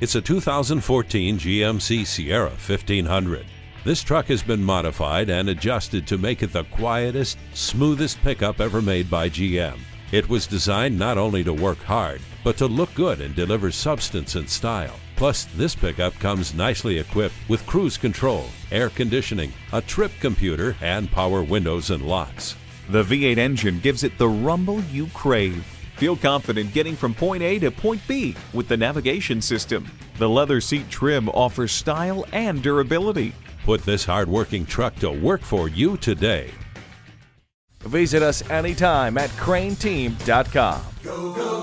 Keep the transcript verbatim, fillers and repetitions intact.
It's a two thousand fourteen G M C Sierra fifteen hundred. This truck has been modified and adjusted to make it the quietest, smoothest pickup ever made by G M. It was designed not only to work hard, but to look good and deliver substance and style. Plus, this pickup comes nicely equipped with cruise control, air conditioning, a trip computer, and power windows and locks. The V eight engine gives it the rumble you crave. Feel confident getting from point A to point B with the navigation system. The leather seat trim offers style and durability. Put this hard-working truck to work for you today. Visit us anytime at crane team dot com. Go, go.